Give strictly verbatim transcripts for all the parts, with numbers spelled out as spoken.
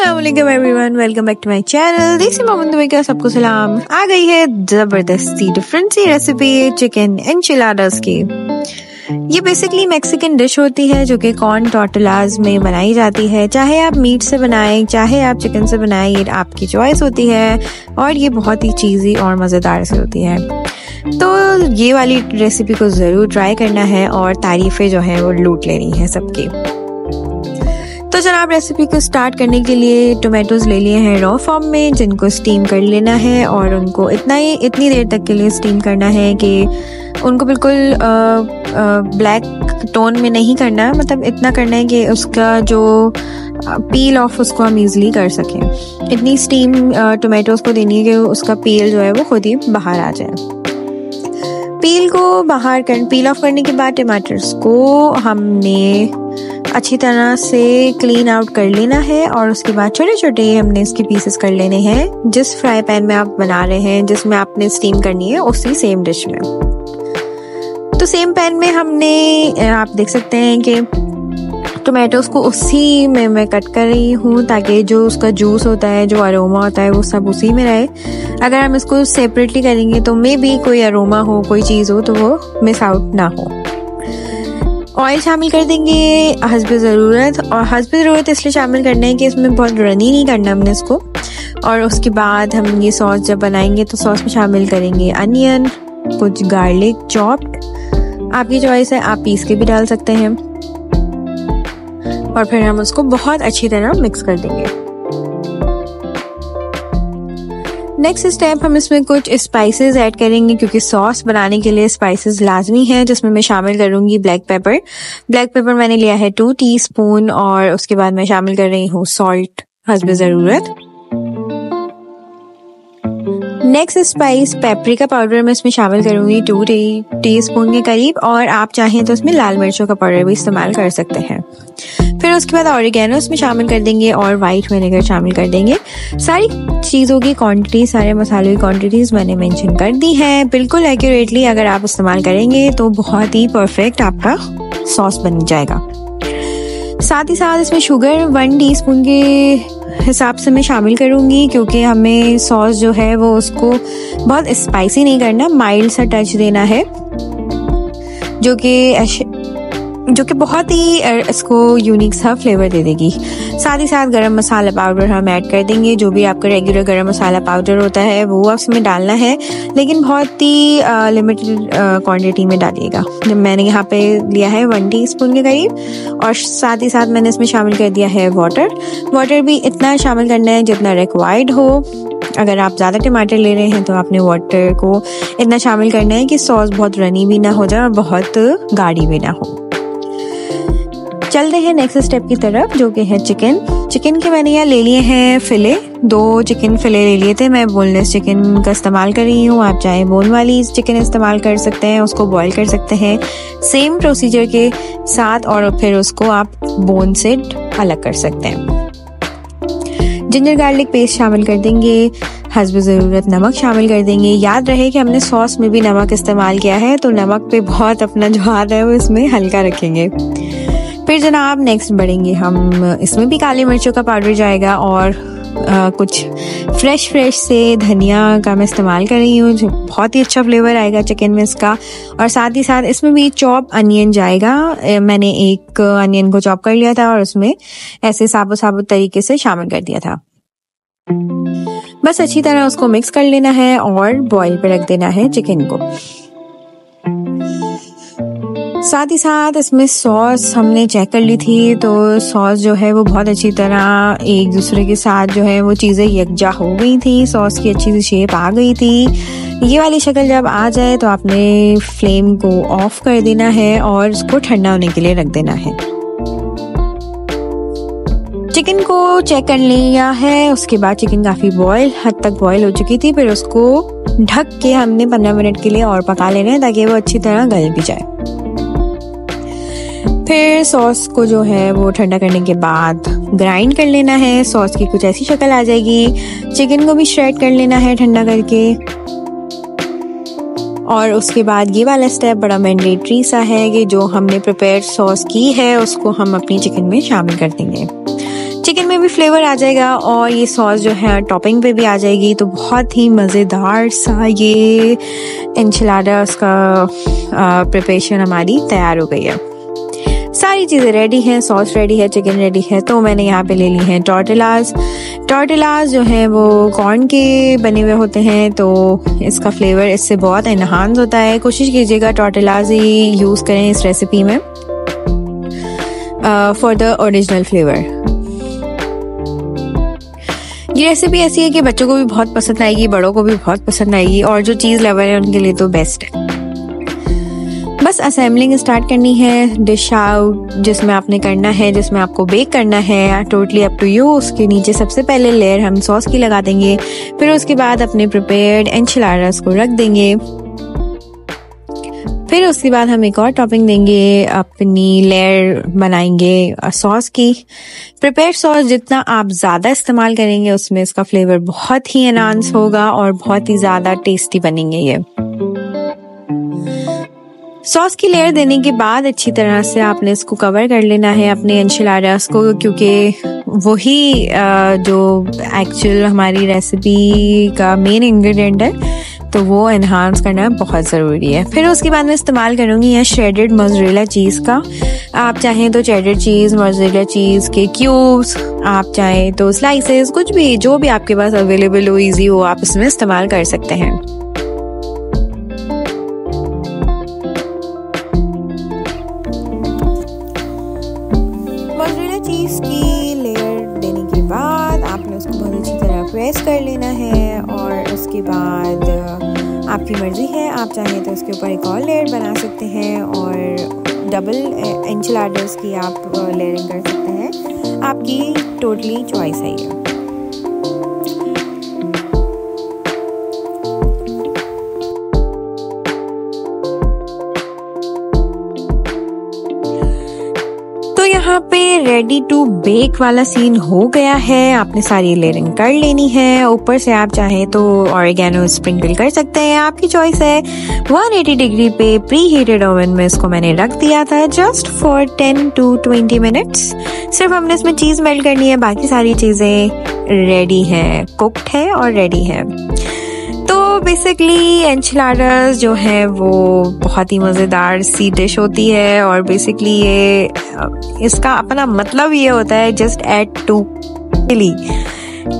अस्सलामुअलैकुम everyone, welcome back to my channel. Desi Mohammad में क्या सबको सलाम। आ गई है जबरदस्ती डिफरेंट सी रेसिपी चिकन एनचिलाडास की। ये बेसिकली मैक्सिकन डिश होती है जो कि कॉर्न टॉर्टिलाज में बनाई जाती है। चाहे आप मीट से बनाएं चाहे आप चिकन से बनाएं, ये आपकी चॉइस होती है और ये बहुत ही चीज़ी और मज़ेदार सी होती है। तो ये वाली रेसिपी को ज़रूर ट्राई करना है और तारीफ़ें जो हैं वो लूट लेनी है सबकी। तो जनाब, रेसिपी को स्टार्ट करने के लिए टोमेटोज़ ले लिए हैं रॉ फॉर्म में, जिनको स्टीम कर लेना है और उनको इतना ही इतनी देर तक के लिए स्टीम करना है कि उनको बिल्कुल आ, आ, ब्लैक टोन में नहीं करना है। मतलब इतना करना है कि उसका जो पील ऑफ उसको हम ईज़िली कर सकें। इतनी स्टीम टोमेटोज़ को देनी है कि उसका पील जो है वो खुद ही बाहर आ जाए। पील को बाहर कर पील ऑफ करने के बाद टमाटर्स को हमने अच्छी तरह से क्लीन आउट कर लेना है और उसके बाद छोटे छोटे हमने इसके पीसेस कर लेने हैं। जिस फ्राई पैन में आप बना रहे हैं, जिसमें आपने स्टीम करनी है, उसी सेम डिश में। तो सेम पैन में हमने, आप देख सकते हैं कि टोमेटोज़ को उसी में मैं कट कर रही हूँ ताकि जो उसका जूस होता है, जो अरोमा होता है, वो सब उसी में रहे। अगर हम इसको सेपरेटली करेंगे तो मे बी कोई अरोमा हो, कोई चीज़ हो, तो वो मिस आउट ना हो। ऑयल शामिल कर देंगे हस्ब ज़रूरत, और हस्ब ज़रूरत इसलिए शामिल करना है कि इसमें बहुत रनी नहीं करना हमने इसको। और उसके बाद हम ये सॉस जब बनाएंगे तो सॉस में शामिल करेंगे अनियन, कुछ गार्लिक चॉप्ड, आपकी चॉइस है, आप पीस के भी डाल सकते हैं। और फिर हम उसको बहुत अच्छी तरह मिक्स कर देंगे। नेक्स्ट स्टेप, हम इसमें कुछ स्पाइसेस ऐड करेंगे क्योंकि सॉस बनाने के लिए स्पाइसेस लाजमी हैं, जिसमें मैं शामिल करूंगी ब्लैक पेपर। ब्लैक पेपर मैंने लिया है टू टीस्पून और उसके बाद मैं शामिल कर रही हूँ सॉल्ट हस्ब ज़रूरत। नेक्स्ट स्पाइस पेपरिका पाउडर मैं इसमें शामिल करूंगी टू टीस्पून के करीब, और आप चाहें तो इसमें लाल मिर्चों का पाउडर भी इस्तेमाल कर सकते हैं। फिर उसके बाद ऑरिगेनो इसमें शामिल कर देंगे और वाइट विनेगर शामिल कर देंगे। सारी चीज़ों की क्वांटिटी, सारे मसालों की क्वांटिटीज़ मैंने मेंशन कर दी हैं। बिल्कुल एक्यूरेटली अगर आप इस्तेमाल करेंगे तो बहुत ही परफेक्ट आपका सॉस बन जाएगा। साथ ही साथ इसमें शुगर वन टीस्पून के हिसाब से मैं शामिल करूंगी क्योंकि हमें सॉस जो है वो उसको बहुत स्पाइसी नहीं करना, माइल्ड सा टच देना है, जो कि जो कि बहुत ही इसको यूनिक सा फ्लेवर दे देगी। साथ ही साथ गरम मसाला पाउडर हम ऐड कर देंगे। जो भी आपका रेगुलर गरम मसाला पाउडर होता है वो आप इसमें डालना है, लेकिन बहुत ही लिमिटेड क्वांटिटी में डालिएगा। मैंने यहाँ पे लिया है वन टीस्पून के करीब, और साथ ही साथ मैंने इसमें शामिल कर दिया है वाटर। वाटर भी इतना शामिल करना है जितना रिक्वायर्ड हो। अगर आप ज़्यादा टमाटर ले रहे हैं तो आपने वाटर को इतना शामिल करना है कि सॉस बहुत रनी भी ना हो जाए और बहुत गाढ़ी भी ना हो। चलते हैं नेक्स्ट स्टेप की तरफ, जो कि है चिकन। चिकन के मैंने यहाँ ले लिए हैं फिले, दो चिकन फिले ले लिए थे। मैं बोनलेस चिकन का इस्तेमाल कर रही हूँ, आप चाहे बोन वाली चिकन इस्तेमाल कर सकते हैं, उसको बॉईल कर सकते हैं सेम प्रोसीजर के साथ, और फिर उसको आप बोन से अलग कर सकते हैं। जिंजर गार्लिक पेस्ट शामिल कर देंगे, हस्ब ज़रूरत नमक शामिल कर देंगे। याद रहे कि हमने सॉस में भी नमक इस्तेमाल किया है, तो नमक पे बहुत अपना जो हाथ है वो इसमें हल्का रखेंगे। फिर जनाब नेक्स्ट बढ़ेंगे हम, इसमें भी काली मिर्चों का पाउडर जाएगा और आ, कुछ फ्रेश फ्रेश से धनिया का मैं इस्तेमाल कर रही हूँ, जो बहुत ही अच्छा फ्लेवर आएगा चिकन में इसका। और साथ ही साथ इसमें भी चॉप अनियन जाएगा। मैंने एक अनियन को चॉप कर लिया था और उसमें ऐसे साबुत साबुत तरीके से शामिल कर दिया था। बस अच्छी तरह उसको मिक्स कर लेना है और बॉइल पे रख देना है चिकन को। साथ ही साथ इसमें सॉस हमने चेक कर ली थी, तो सॉस जो है वो बहुत अच्छी तरह एक दूसरे के साथ जो है वो चीज़ें यकजा हो गई थी। सॉस की अच्छी सी शेप आ गई थी। ये वाली शक्ल जब आ जाए तो आपने फ्लेम को ऑफ कर देना है और इसको ठंडा होने के लिए रख देना है। चिकन को चेक कर लिया है, उसके बाद चिकन काफ़ी बॉयल हद तक बॉयल हो चुकी थी। फिर उसको ढक के हमने पंद्रह मिनट के लिए और पका लेना है ताकि वो अच्छी तरह गल भी जाए। फिर सॉस को जो है वो ठंडा करने के बाद ग्राइंड कर लेना है। सॉस की कुछ ऐसी शक्ल आ जाएगी। चिकन को भी श्रेड कर लेना है ठंडा करके। और उसके बाद ये वाला स्टेप बड़ा मैंडेटरी सा है कि जो हमने प्रिपेयर्ड सॉस की है उसको हम अपनी चिकन में शामिल कर देंगे। चिकन में भी फ्लेवर आ जाएगा और ये सॉस जो है टॉपिंग पे भी आ जाएगी। तो बहुत ही मज़ेदार सा ये एनचिलाडा उसका प्रिपरेशन हमारी तैयार हो गई है। सारी चीज़ें रेडी हैं, सॉस रेडी है, चिकन रेडी है। तो मैंने यहाँ पे ले ली हैं टॉर्टिलाज। टॉर्टिलाज जो हैं वो कॉर्न के बने हुए होते हैं, तो इसका फ्लेवर इससे बहुत एनहांस होता है। कोशिश कीजिएगा टॉर्टिलाज ही यूज़ करें इस रेसिपी में फॉर द ओरिजिनल फ्लेवर। ये रेसिपी ऐसी है कि बच्चों को भी बहुत पसंद आएगी, बड़ों को भी बहुत पसंद आएगी, और जो चीज़ लवर है उनके लिए तो बेस्ट है। बस असेंबलिंग स्टार्ट करनी है। डिश आउट जिसमें आपने करना है, जिसमें आपको बेक करना है, टोटली अप टू यू। उसके नीचे सबसे पहले लेयर हम सॉस की लगा देंगे, फिर उसके बाद अपने प्रिपेयर्ड एनचिलाडास को रख देंगे, फिर उसके बाद हम एक और टॉपिंग देंगे, अपनी लेयर बनाएंगे सॉस की। प्रिपेयर्ड सॉस जितना आप ज़्यादा इस्तेमाल करेंगे उसमें इसका फ्लेवर बहुत ही एनहांस होगा और बहुत ही ज़्यादा टेस्टी बनेंगे। ये सॉस की लेयर देने के बाद अच्छी तरह से आपने इसको कवर कर लेना है अपने एनचिलाडास को, क्योंकि वही जो एक्चुअल हमारी रेसिपी का मेन इंग्रेडिएंट है, तो वो एनहांस करना बहुत ज़रूरी है। फिर उसके बाद मैं इस्तेमाल करूँगी यह श्रेडेड मोज़रेला चीज़ का। आप चाहें तो चेडर चीज़, मोज़रेला चीज़ के क्यूब्स, आप चाहें तो स्लाइसेस, कुछ भी जो भी आपके पास अवेलेबल हो, ईजी हो, आप इसमें इस्तेमाल कर सकते हैं। प्रेस कर लेना है और उसके बाद आपकी मर्ज़ी है, आप चाहें तो उसके ऊपर एक और लेयर बना सकते हैं और डबल एनचिलाडास की आप लेयरिंग कर सकते हैं। आपकी टोटली चॉइस है ये। यहाँ पे रेडी टू बेक वाला सीन हो गया है। आपने सारी लेयरिंग कर लेनी है, ऊपर से आप चाहें तो ऑरिगेनो स्प्रिंकल कर सकते हैं, आपकी चॉइस है। एक सौ अस्सी डिग्री पे प्री हीटेड ओवन में इसको मैंने रख दिया था just for ten to twenty minutes. सिर्फ हमने इसमें चीज़ मेल्ट करनी है, बाकी सारी चीज़ें रेडी हैं, कुक्ड है और रेडी है। तो बेसिकली एनचिलाडास जो है वो बहुत ही मज़ेदार सी डिश होती है और बेसिकली ये इसका अपना मतलब ये होता है जस्ट ऐड टू चिली।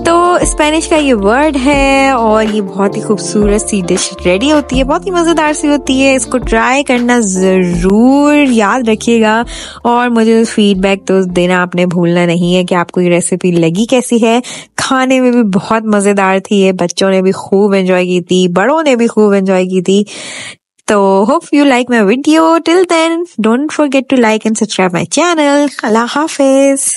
तो स्पेनिश का ये वर्ड है और ये बहुत ही खूबसूरत सी डिश रेडी होती है, बहुत ही मज़ेदार सी होती है। इसको ट्राई करना ज़रूर याद रखिएगा और मुझे फीडबैक तो देना आपने भूलना नहीं है कि आपको ये रेसिपी लगी कैसी है। खाने में भी बहुत मज़ेदार थी ये, बच्चों ने भी खूब एंजॉय की थी, बड़ों ने भी खूब एंजॉय की थी। तो hope you like my video. Till then don't forget to like and subscribe my channel. अल्लाह हाफिज़।